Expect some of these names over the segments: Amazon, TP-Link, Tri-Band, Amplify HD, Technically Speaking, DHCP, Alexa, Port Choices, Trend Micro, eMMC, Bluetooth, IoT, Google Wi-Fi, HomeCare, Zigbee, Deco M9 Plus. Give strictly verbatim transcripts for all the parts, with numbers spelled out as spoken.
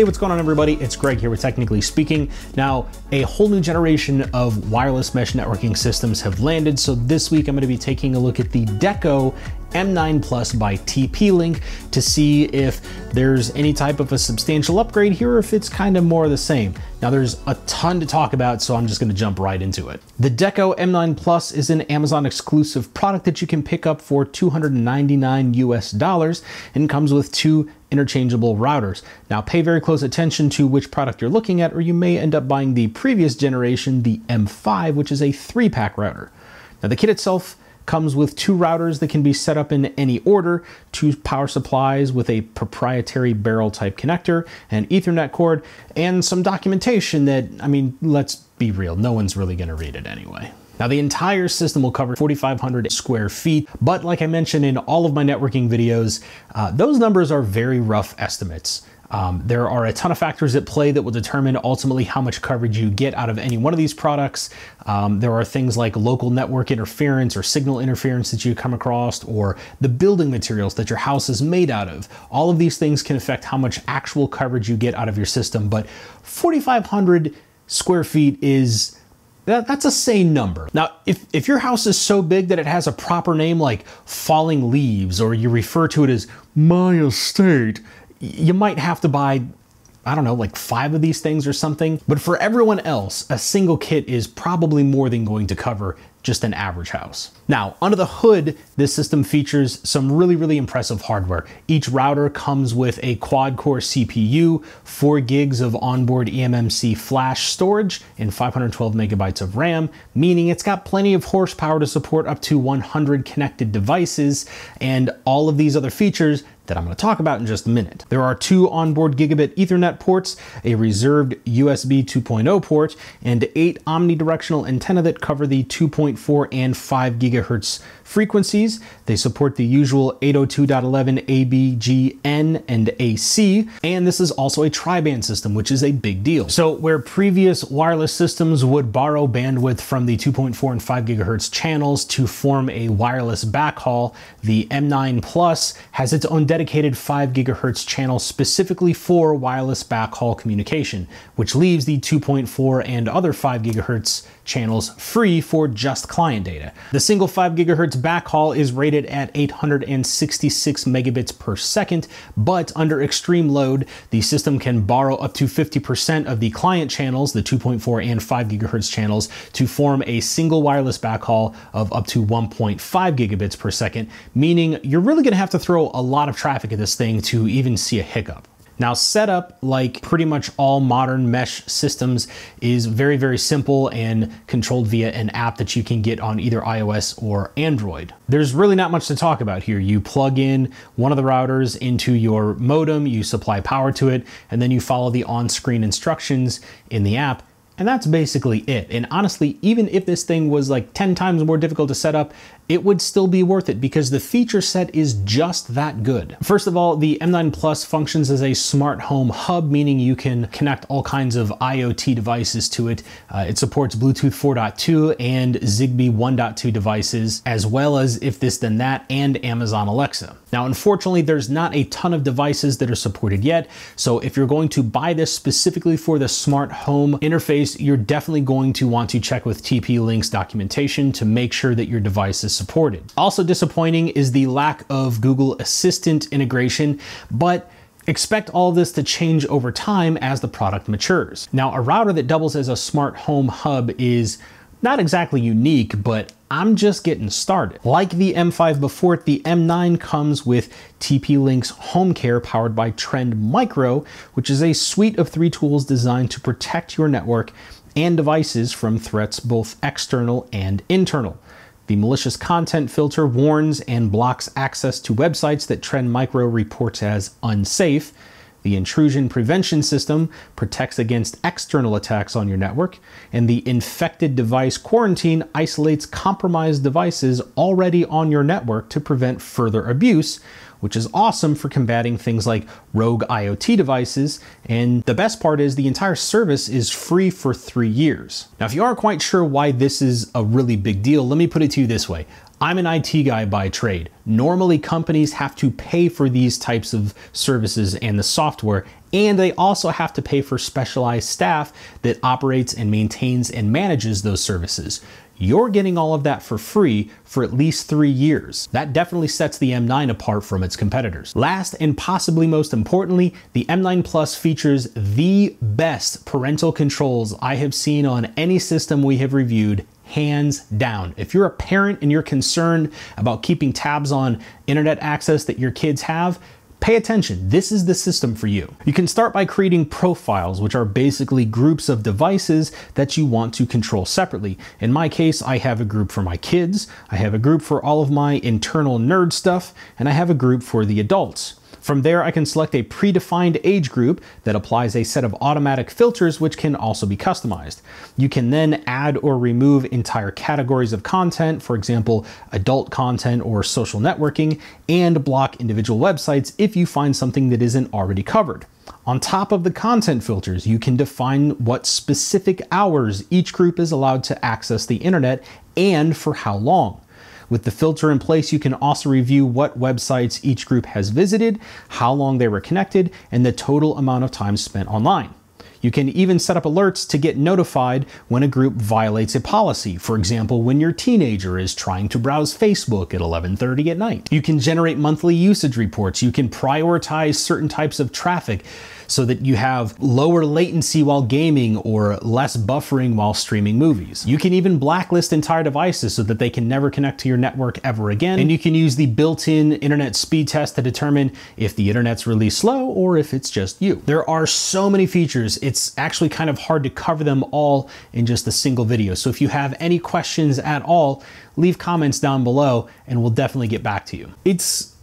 Hey, what's going on, everybody? It's Greg here with Technically Speaking. Now, a whole new generation of wireless mesh networking systems have landed, so this week I'm going to be taking a look at the Deco M nine Plus by T P-Link to see if there's any type of a substantial upgrade here or if it's kind of more the same. Now, there's a ton to talk about, so I'm just going to jump right into it. The Deco M nine Plus is an Amazon exclusive product that you can pick up for two hundred ninety-nine U S dollars and comes with two interchangeable routers. Now, pay very close attention to which product you're looking at, or you may end up buying the previous generation, the M five, which is a three-pack router. Now, the kit itself comes with two routers that can be set up in any order, two power supplies with a proprietary barrel type connector, an Ethernet cord, and some documentation that, I mean, let's be real, no one's really gonna read it anyway. Now, the entire system will cover forty-five hundred square feet, but like I mentioned in all of my networking videos, uh, those numbers are very rough estimates. Um, there are a ton of factors at play that will determine ultimately how much coverage you get out of any one of these products. Um, there are things like local network interference or signal interference that you come across, or the building materials that your house is made out of. All of these things can affect how much actual coverage you get out of your system, but forty-five hundred square feet is That, that's a sane number. Now, if, if your house is so big that it has a proper name like Falling Leaves, or you refer to it as My Estate, you might have to buy, I don't know, like five of these things or something. But for everyone else, a single kit is probably more than going to cover just an average house. Now, under the hood, this system features some really, really impressive hardware. Each router comes with a quad-core C P U, four gigs of onboard eMMC flash storage, and five hundred twelve megabytes of RAM, meaning it's got plenty of horsepower to support up to one hundred connected devices, and all of these other features that I'm going to talk about in just a minute. There are two onboard gigabit Ethernet ports, a reserved U S B two point oh port, and eight omnidirectional antenna that cover the two point four and five gigahertz frequencies. They support the usual eight oh two dot eleven A B G N and A C, and this is also a tri-band system, which is a big deal. So where previous wireless systems would borrow bandwidth from the two point four and five gigahertz channels to form a wireless backhaul, the M nine Plus has its own dedicated five gigahertz channel specifically for wireless backhaul communication, which leaves the two point four and other five gigahertz channels free for just client data. The single five gigahertz backhaul is rated at eight hundred sixty-six megabits per second, but under extreme load, the system can borrow up to fifty percent of the client channels, the two point four and five gigahertz channels, to form a single wireless backhaul of up to one point five gigabits per second, meaning you're really gonna have to throw a lot of traffic at this thing to even see a hiccup. Now, setup, like pretty much all modern mesh systems, is very, very simple and controlled via an app that you can get on either iOS or Android. There's really not much to talk about here. You plug in one of the routers into your modem, you supply power to it, and then you follow the on-screen instructions in the app. And that's basically it. And honestly, even if this thing was like ten times more difficult to set up, it would still be worth it because the feature set is just that good. First of all, the M nine Plus functions as a smart home hub, meaning you can connect all kinds of IoT devices to it. Uh, it supports Bluetooth four point two and Zigbee one point two devices, as well as If This Then That and Amazon Alexa. Now, unfortunately, there's not a ton of devices that are supported yet. So if you're going to buy this specifically for the smart home interface, you're definitely going to want to check with T P-Link's documentation to make sure that your device is supported. Also disappointing is the lack of Google Assistant integration, but expect all this to change over time as the product matures. Now, a router that doubles as a smart home hub is not exactly unique, but I'm just getting started. Like the M five before it, the M nine comes with T P-Link's HomeCare powered by Trend Micro, which is a suite of three tools designed to protect your network and devices from threats both external and internal. The malicious content filter warns and blocks access to websites that Trend Micro reports as unsafe. The intrusion prevention system protects against external attacks on your network, and the infected device quarantine isolates compromised devices already on your network to prevent further abuse, which is awesome for combating things like rogue IoT devices. And the best part is the entire service is free for three years. Now, if you aren't quite sure why this is a really big deal, let me put it to you this way. I'm an I T guy by trade. Normally, companies have to pay for these types of services and the software, and they also have to pay for specialized staff that operates and maintains and manages those services. You're getting all of that for free for at least three years. That definitely sets the M nine apart from its competitors. Last and possibly most importantly, the M nine Plus features the best parental controls I have seen on any system we have reviewed, hands down. If you're a parent and you're concerned about keeping tabs on internet access that your kids have, pay attention, this is the system for you. You can start by creating profiles, which are basically groups of devices that you want to control separately. In my case, I have a group for my kids, I have a group for all of my internal nerd stuff, and I have a group for the adults. From there, I can select a predefined age group that applies a set of automatic filters, which can also be customized. You can then add or remove entire categories of content, for example, adult content or social networking, and block individual websites if you find something that isn't already covered. On top of the content filters, you can define what specific hours each group is allowed to access the internet and for how long. With the filter in place, you can also review what websites each group has visited, how long they were connected, and the total amount of time spent online. You can even set up alerts to get notified when a group violates a policy. For example, when your teenager is trying to browse Facebook at eleven thirty at night. You can generate monthly usage reports. You can prioritize certain types of traffic so that you have lower latency while gaming or less buffering while streaming movies. You can even blacklist entire devices so that they can never connect to your network ever again. And you can use the built-in internet speed test to determine if the internet's really slow or if it's just you. There are so many features. It's actually kind of hard to cover them all in just a single video. So if you have any questions at all, leave comments down below and we'll definitely get back to you. It's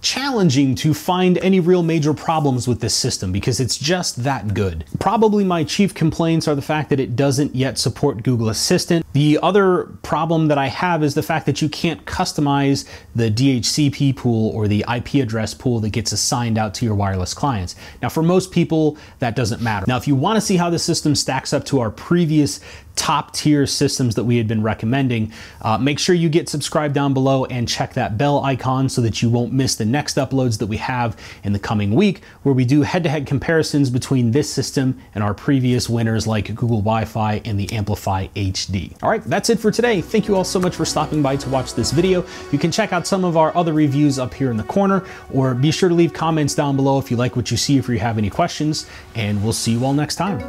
challenging to find any real major problems with this system because it's just that good. Probably my chief complaints are the fact that it doesn't yet support Google Assistant. The other problem that I have is the fact that you can't customize the D H C P pool or the I P address pool that gets assigned out to your wireless clients. Now, for most people, that doesn't matter. Now, if you want to see how the system stacks up to our previous top tier systems that we had been recommending, uh, make sure you get subscribed down below and check that bell icon so that you won't miss the next uploads that we have in the coming week, where we do head-to-head comparisons between this system and our previous winners like Google Wi-Fi and the Amplify H D. All right, that's it for today. Thank you all so much for stopping by to watch this video. You can check out some of our other reviews up here in the corner, or be sure to leave comments down below if you like what you see, if you have any questions, and we'll see you all next time.